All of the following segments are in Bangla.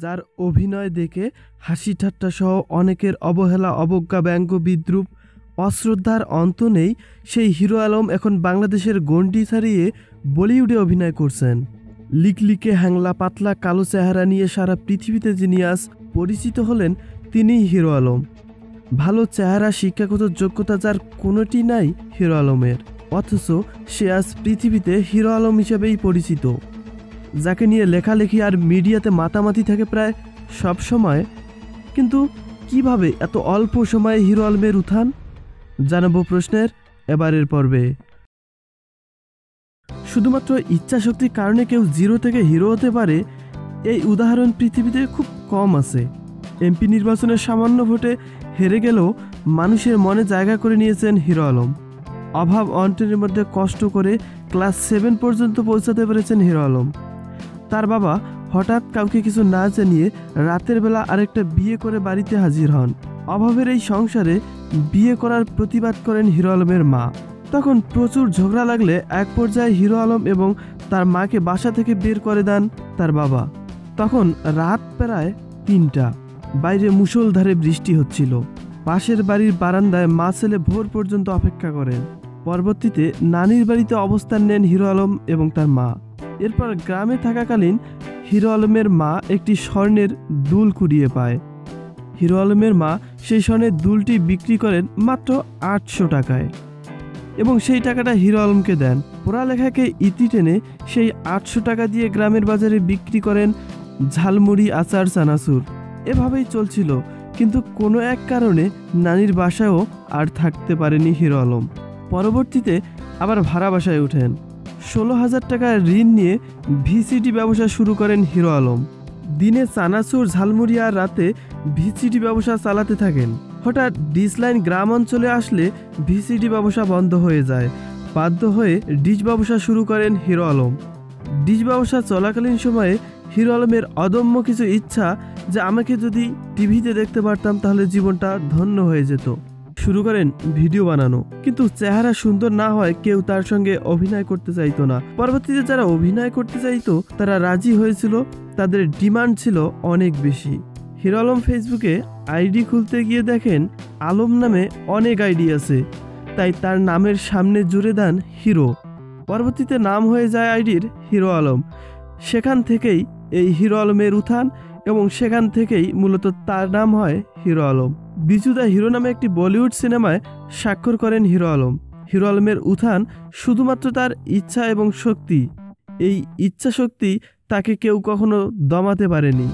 जार अभिनय देखे हासि ठाट्टा सह अनेकेर अवहेला अवज्ञा व्यंग विद्रूप अश्रद्धार अंत नेই সেই হিরো আলম এখন বাংলাদেশের গণ্ডি ছাড়িয়ে বলিউডে अभिनय করছেন। লিকলিকে হ্যাংলা পাতলা কালো চেহারা নিয়ে সারা পৃথিবীতে যিনি আজ পরিচিত হলেন তিনি হিরো আলম। ভালো চেহারা শিক্ষাগত যোগ্যতা যার কোনোটি নাই হিরো আলমের, অথচ সে আজ পৃথিবীতে হিরো আলম হিসেবেই পরিচিত। যাকে নিয়ে লেখালেখি আর মিডিয়াতে মাতামাতি থাকে প্রায় সব সময়, কিন্তু কিভাবে এত অল্প সময়ে হিরো আলমের উত্থান জানাবো প্রশ্নের এবারের পর্বে। শুধুমাত্র ইচ্ছাশক্তির কারণে কেউ জিরো থেকে হিরো হতে পারে এই উদাহরণ পৃথিবীতে খুব কম আছে। এমপি নির্বাচনে সামান্য ভোটে হেরে গেলেও মানুষের মনে জায়গা করে নিয়েছেন হিরো আলম। অভাব অনটনের মধ্যে কষ্ট করে ক্লাস 7 পর্যন্ত পৌঁছাতে পেরেছেন হিরো আলম। তার বাবা হঠাৎ কাউকে কিছু না জানিয়ে রাতের বেলা আরেকটা বিয়ে করে বাড়িতে হাজির হন। অভাবের এই সংসারে বিয়ে করার প্রতিবাদ করেন হিরো আলমের মা। তখন প্রচুর ঝগড়া লাগলে এক পর্যায়ে হিরো আলম এবং তার মাকে বাসা থেকে বের করে দেন তার বাবা। তখন রাত প্রায় 3টা, বাইরে মুষলধারে বৃষ্টি হচ্ছিল। পাশের বাড়ির বারান্দায় মা ছেলে ভোর পর্যন্ত অপেক্ষা করেন। পরবর্তীতে নানির বাড়িতে অবস্থান নেন হিরো আলম এবং তার মা। এরপর গ্রামে থাকাকালীন হিরো আলমের মা একটি স্বর্ণের দুল কুড়িয়ে পায়। হিরো আলমের মা সেই স্বর্ণের দুলটি বিক্রি করেন মাত্র 800 টাকায় এবং সেই টাকাটা হিরো আলমকে দেন। পড়ালেখাকে ইতি টেনে সেই 800 টাকা দিয়ে গ্রামের বাজারে বিক্রি করেন ঝালমুড়ি, আচার, চানাচুর। এভাবেই চলছিল, কিন্তু কোনো এক কারণে নানির বাসায়ও আর থাকতে পারেনি হিরো আলম। পরবর্তীতে আবার ভাড়া বাসায় ওঠেন। 16,000 টাকার ঋণ নিয়ে ভিসিডি ব্যবসা শুরু করেন হিরো আলম। দিনে চানাচুর, ঝালমুড়ি আর রাতে ভিসিডি ব্যবসা চালাতে থাকেন। হঠাৎ ডিসলাইন গ্রাম অঞ্চলে আসলে ভিসিডি ব্যবসা বন্ধ হয়ে যায়। বাধ্য হয়ে ডিশ ব্যবসা শুরু করেন হিরো আলম। ডিশ ব্যবসা চলাকালীন সময়ে হিরো আলমের অদম্য কিছু ইচ্ছা যে আমাকে যদি টিভিতে দেখতে পারতাম তাহলে জীবনটা ধন্য হয়ে যেত। শুরু করেন ভিডিও বানানো, কিন্তু চেহারা সুন্দর না হয় কেউ তার সঙ্গে অভিনয় করতে চাইতো না। পরবর্তীতে যারা অভিনয় করতে চাইতো তারা রাজি হয়েছিল, তাদের ডিমান্ড ছিল অনেক বেশি। হিরো আলম ফেসবুকে আইডি খুলতে গিয়ে দেখেন আলম নামে অনেক আইডি আছে, তাই তার নামের সামনে জুড়ে দেন হিরো। পরবর্তীতে নাম হয়ে যায় আইডির হিরো আলম। সেখান থেকেই এই হিরো আলমের উত্থান এবং সেখান থেকেই মূলত তার নাম হয় হিরো আলম। বিজুদা হিরো নামে একটি বলিউড সিনেমায় স্বাক্ষর করেন হিরো আলম। হিরো আলমের উত্থান শুধুমাত্র তার ইচ্ছা এবং শক্তি। এই ইচ্ছা শক্তি তাকে কেউ কখনো দমাতে পারেনি।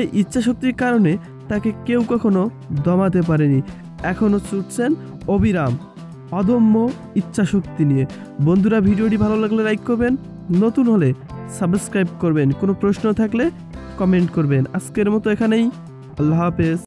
এই ইচ্ছা শক্তির কারণে তাকে কেউ কখনো দমাতে পারেনি। এখনও ছুটছেন অবিরাম অদম্য ইচ্ছা শক্তি নিয়ে। বন্ধুরা, ভিডিওটি ভালো লাগলে লাইক করবেন, নতুন হলে সাবস্ক্রাইব করবেন, কোনো প্রশ্ন থাকলে কমেন্ট করবেন। আজকের মতো এখানেই, আল্লাহ হাফেজ।